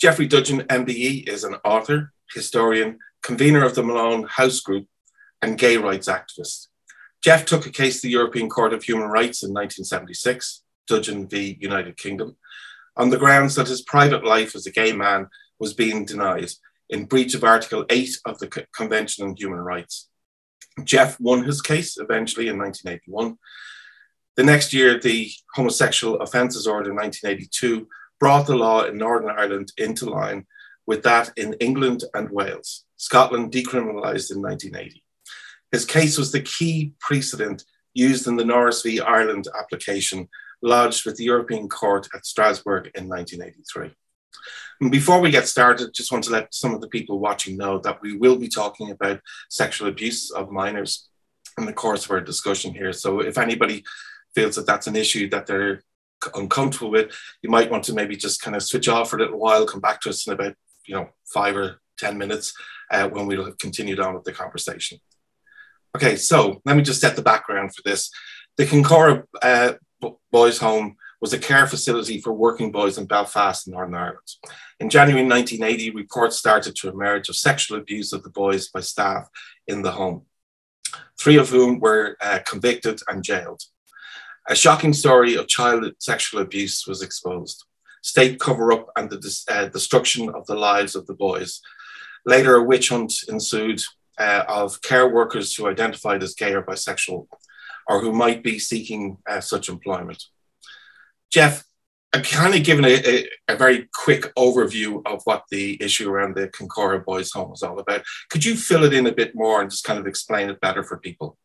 Jeffrey Dudgeon, MBE, is an author, historian, convener of the Malone House Group, and gay rights activist. Jeff took a case to the European Court of Human Rights in 1976, Dudgeon v. United Kingdom, on the grounds that his private life as a gay man was being denied in breach of Article 8 of the Convention on Human Rights. Jeff won his case eventually in 1981. The next year, the Homosexual Offences Order in 1982 brought the law in Northern Ireland into line with that in England and Wales. Scotland decriminalised in 1980. His case was the key precedent used in the Norris v. Ireland application lodged with the European Court at Strasbourg in 1983. And before we get started, just want to let some of the people watching know that we will be talking about sexual abuse of minors in the course of our discussion here. So if anybody feels that that's an issue that they're uncomfortable with, you might want to maybe just kind of switch off for a little while, come back to us in about 5 or 10 minutes when we'll have continued on with the conversation. Okay, so let me just set the background for this. The Kincora Boys Home was a care facility for working boys in Belfast, Northern Ireland. In January 1980, reports started to emerge of sexual abuse of the boys by staff in the home, 3 of whom were convicted and jailed. A shocking story of child sexual abuse was exposed. State cover-up and the destruction of the lives of the boys. Later, a witch hunt ensued of care workers who identified as gay or bisexual, or who might be seeking such employment. Jeff, I've kind of given a very quick overview of what the issue around the Kincora Boys Home was all about. Could you fill it in a bit more and just kind of explain it better for people?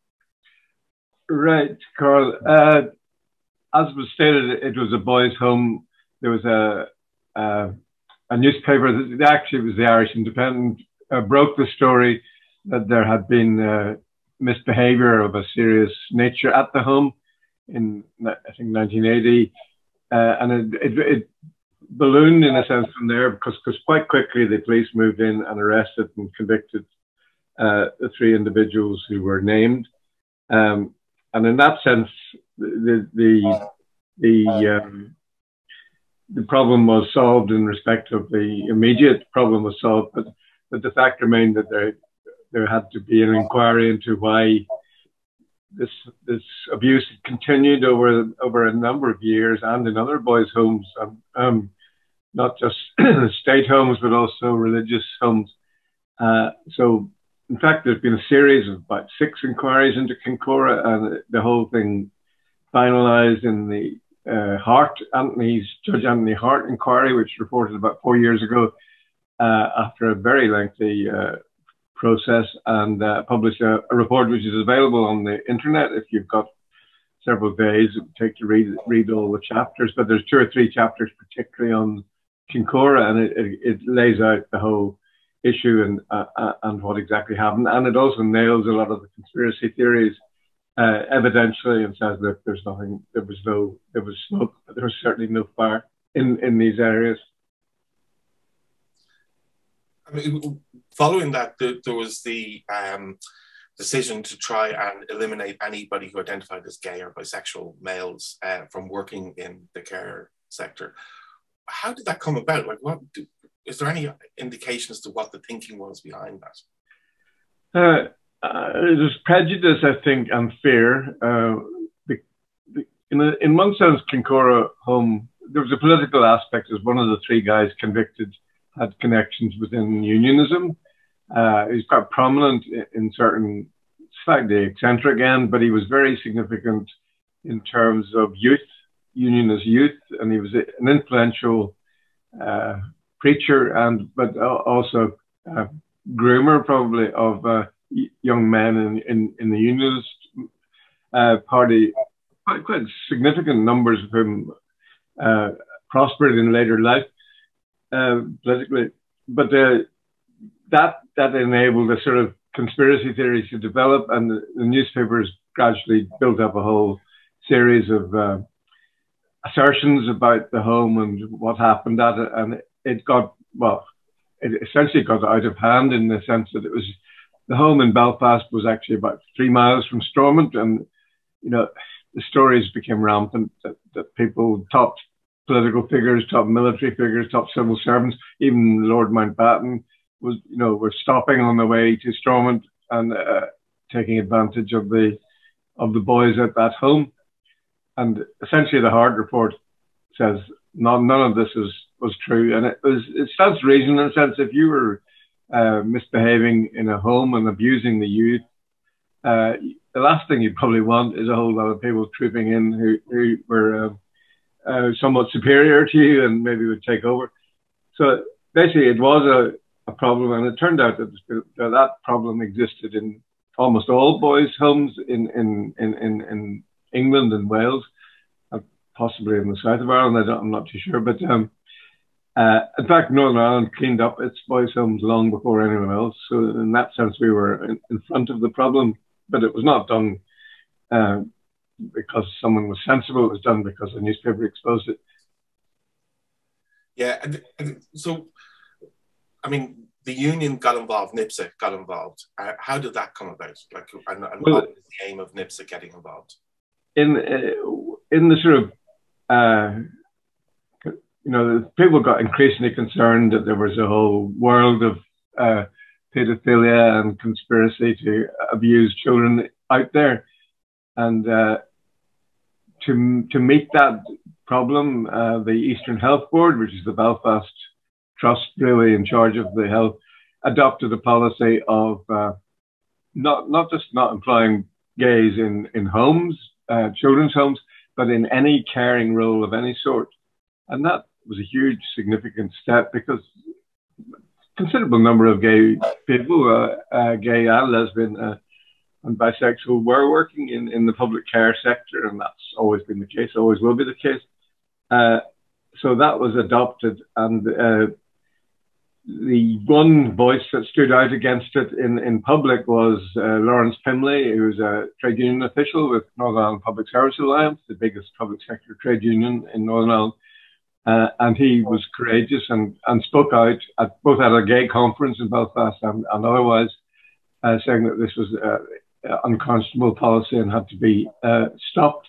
Right, Carl. As was stated, it was a boys' home. There was a newspaper that actually was the Irish Independent broke the story that there had been misbehaviour of a serious nature at the home in, I think, 1980. And it ballooned, in a sense, from there, because quite quickly the police moved in and arrested and convicted the 3 individuals who were named. And in that sense, the problem was solved in respect of the immediate problem was solved, but the fact remained that there had to be an inquiry into why this abuse continued over a number of years and in other boys' homes, not just state homes but also religious homes. So, in fact, there's been a series of about 6 inquiries into Kincora, and the whole thing finalised in the Judge Anthony Hart inquiry, which reported about 4 years ago after a very lengthy process, and published a report which is available on the internet. If you've got several days, it would take to read all the chapters, but there's 2 or 3 chapters particularly on Kincora, and it lays out the whole issue and what exactly happened. And it also nails a lot of the conspiracy theories evidentially, and says that there's nothing, there was smoke, but there was certainly no fire in these areas. I mean, following that, there was the decision to try and eliminate anybody who identified as gay or bisexual males from working in the care sector. How did that come about? Like, is there any indication as to what the thinking was behind that? It was prejudice, I think, and fear. In one sense, Kincora Home, there was a political aspect, as one of the 3 guys convicted had connections within unionism. He's quite prominent in certain, slightly eccentric end, but he was very significant in terms of youth, unionist youth, and he was an influential preacher but also groomer, probably, of young men in the unionist party. Quite significant numbers of whom prospered in later life politically, but that enabled a sort of conspiracy theories to develop, and the newspapers gradually built up a whole series of assertions about the home and what happened at it, and it got, well, it essentially got out of hand, in the sense that the home in Belfast was actually about 3 miles from Stormont, and the stories became rampant that people topped political figures, top military figures, top civil servants, even Lord Mountbatten was, you know, were stopping on the way to Stormont and taking advantage of the boys at that home. And essentially the Hart report says none of this was true. And it stands to reason in a sense, if you were misbehaving in a home and abusing the youth, the last thing you probably want is a whole lot of people trooping in who were somewhat superior to you and maybe would take over. So basically it was a problem, and it turned out that problem existed in almost all boys' homes in England and Wales, possibly in the south of Ireland, I'm not too sure. But in fact, Northern Ireland cleaned up its boys' homes long before anyone else. So in that sense, we were in front of the problem, but it was not done because someone was sensible. It was done because the newspaper exposed it. Yeah, and so, I mean, the union got involved, NIPSA got involved. How did that come about? Like, and well, what was the aim of NIPSA getting involved? In the sort of, you know, people got increasingly concerned that there was a whole world of pedophilia and conspiracy to abuse children out there. And to meet that problem, the Eastern Health Board, which is the Belfast Trust really in charge of the health, adopted a policy of not just not employing gays in homes, children's homes, but in any caring role of any sort. And that was a huge, significant step because a considerable number of gay people, gay and lesbian and bisexual, were working in the public care sector, and that's always been the case, always will be the case. So that was adopted, and the one voice that stood out against it in public was Laurence Pimley, who was a trade union official with Northern Ireland Public Service Alliance, the biggest public sector trade union in Northern Ireland. And he was courageous and spoke out at both at a gay conference in Belfast and otherwise, saying that this was unconscionable policy and had to be stopped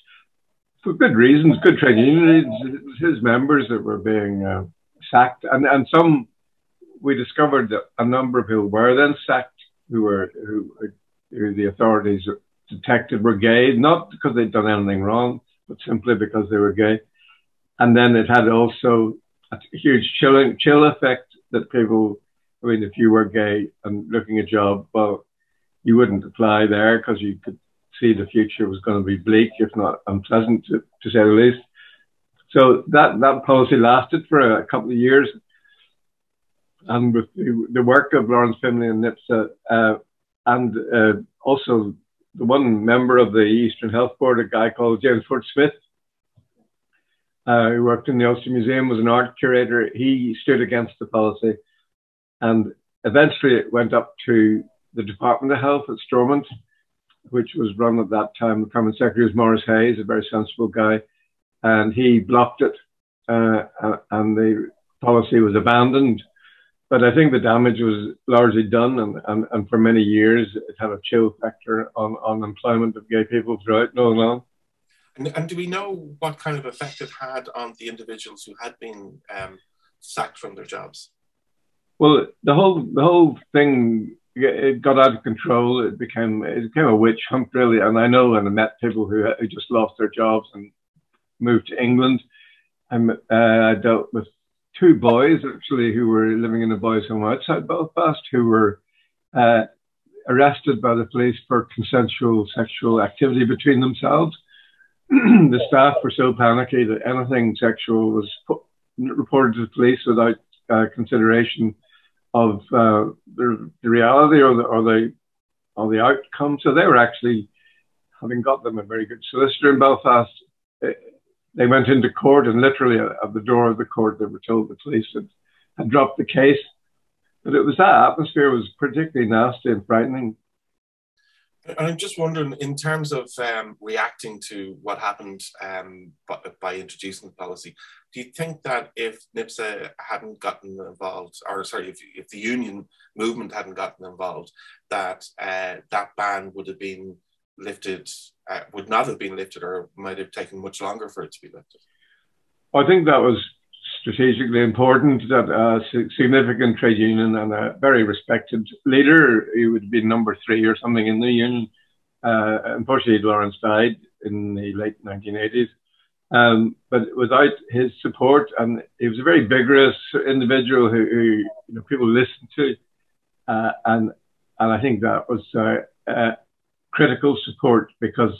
for good reasons, good trade unions. It was his members that were being sacked, and some. We discovered that a number of people were then sacked, who the authorities detected were gay, not because they'd done anything wrong, but simply because they were gay. And then it had also a huge chill effect that people, I mean, if you were gay and looking a job, well, you wouldn't apply there because you could see the future was going to be bleak, if not unpleasant, to say the least. So that policy lasted for a couple of years. And with the work of Laurence Pimley and NIPSA, and also the one member of the Eastern Health Board, a guy called James Fort Smith, who worked in the Ulster Museum, was an art curator. He stood against the policy, and eventually it went up to the Department of Health at Stormont, which was run at that time. The Permanent Secretary was Maurice Hayes, a very sensible guy, and he blocked it, and the policy was abandoned. But I think the damage was largely done, and for many years it had a chill factor on employment of gay people throughout Northern Ireland. And do we know what kind of effect it had on the individuals who had been sacked from their jobs? Well, the whole thing, it got out of control. It became a witch hunt really, and I know when I met people who just lost their jobs and moved to England. I dealt with two boys, actually, who were living in a boys' home outside Belfast, who were arrested by the police for consensual sexual activity between themselves. The staff were so panicky that anything sexual was reported to the police without consideration of the reality or the outcome. So they were actually, having got them a very good solicitor in Belfast, they went into court, and literally at the door of the court, they were told the police had dropped the case. But it was that atmosphere was particularly nasty and frightening. And I'm just wondering, in terms of reacting to what happened by introducing the policy, do you think that if NIPSA hadn't gotten involved, or sorry, if the union movement hadn't gotten involved, that that ban would have been lifted, would not have been lifted, or might have taken much longer for it to be lifted? I think that was strategically important, that a significant trade union and a very respected leader, he would be number three or something in the union. Unfortunately, Laurence died in the late 1980s. But without his support, and he was a very vigorous individual who you know, people listened to, and I think that was critical support, because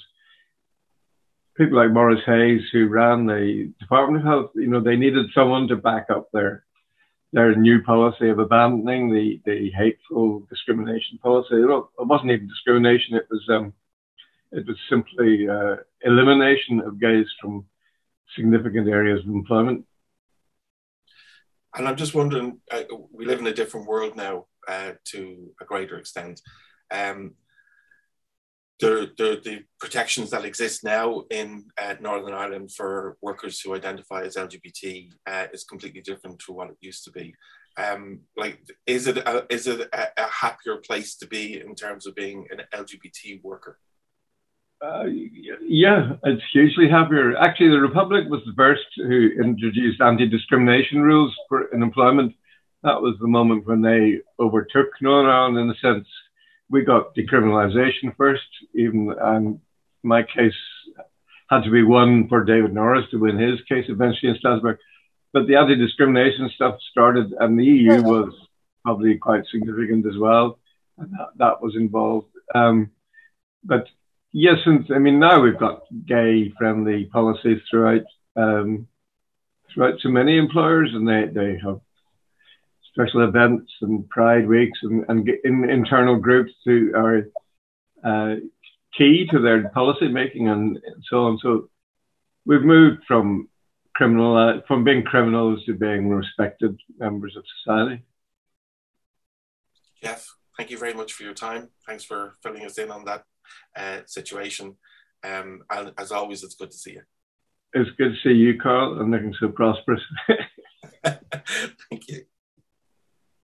people like Maurice Hayes, who ran the Department of Health, you know, they needed someone to back up their new policy of abandoning the hateful discrimination policy. Well, it wasn't even discrimination; it was simply elimination of gays from significant areas of employment. And I'm just wondering, we live in a different world now to a greater extent. The protections that exist now in Northern Ireland for workers who identify as LGBT is completely different to what it used to be. Like, is it a happier place to be in terms of being an LGBT worker? Yeah, it's hugely happier. Actually, the Republic was the first who introduced anti-discrimination rules in employment. That was the moment when they overtook Northern Ireland, in a sense. We got decriminalisation first, even, and my case had to be won for David Norris to win his case eventually in Strasbourg. But the anti-discrimination stuff started, and the EU was probably quite significant as well, and that was involved. But yes, and I mean, now we've got gay-friendly policies throughout throughout so many employers, and they have special events and pride weeks and internal groups who are key to their policy making and so on. So we've moved from being criminals to being respected members of society. Jeff, thank you very much for your time. Thanks for filling us in on that situation. And as always, it's good to see you. It's good to see you, Carl. I'm looking so prosperous.